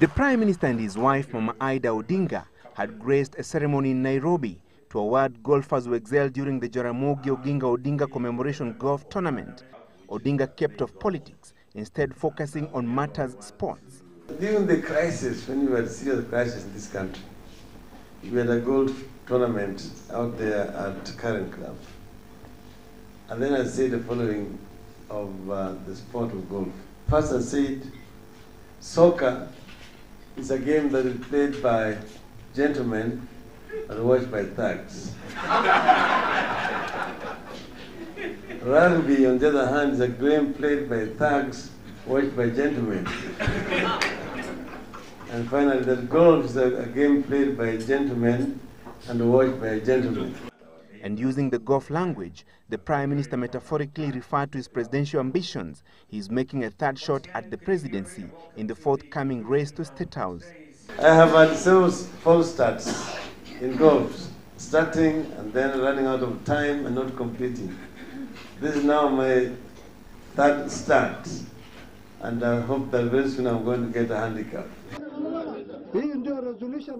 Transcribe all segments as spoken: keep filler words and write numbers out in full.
The Prime Minister and his wife, Mama Ida Odinga, had graced a ceremony in Nairobi to award golfers who excelled during the Jaramogi Oginga Odinga Commemoration Golf Tournament. Odinga kept off politics, instead focusing on matters sports. During the crisis, when we had serious crisis in this country, we had a golf tournament out there at Karen Club. And then I said the following of uh, the sport of golf. First I said, soccer is a game that is played by gentlemen and watched by thugs. Rugby, on the other hand, is a game played by thugs, watched by gentlemen. And finally, that golf is a, a game played by gentlemen and watched by gentlemen. And using the golf language, the Prime Minister metaphorically referred to his presidential ambitions. He is making a third shot at the presidency in the forthcoming race to State House. I have had several false starts in golf, starting and then running out of time and not completing. This is now my third start, and I hope that very soon I'm going to get a handicap.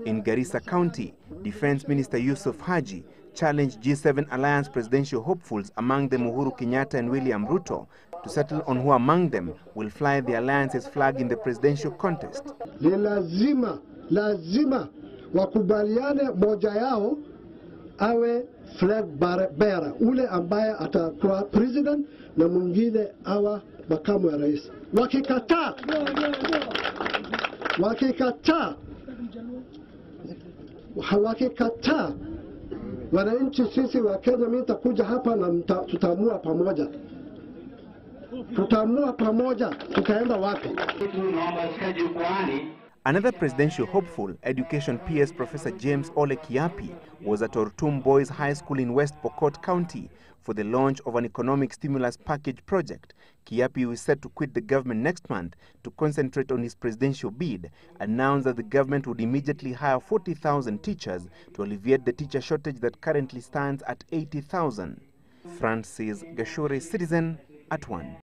In Garissa County, Defense Minister Yusuf Hajji challenged G seven Alliance presidential hopefuls, among them Uhuru Kenyatta and William Ruto, to settle on who among them will fly the Alliance's flag in the presidential contest. Ni lazima, lazima wakubaliane moja yao awe flag bearer, ule ambaye atakuwa president na mwingine awa makamu ya rais. Wakikataa, wakikataa, wakikataa, wananchi sisi wa Kenya, mimi nitakuja hapa na tutamua pamoja. Tutamua pamoja, tutaenda wapi? Another presidential hopeful, education P S Professor James Ole Kiapi, was at Ortum Boys High School in West Pokot County for the launch of an economic stimulus package project. Kiapi is set to quit the government next month to concentrate on his presidential bid, announced that the government would immediately hire forty thousand teachers to alleviate the teacher shortage that currently stands at eighty thousand. Francis Gashore, Citizen at One.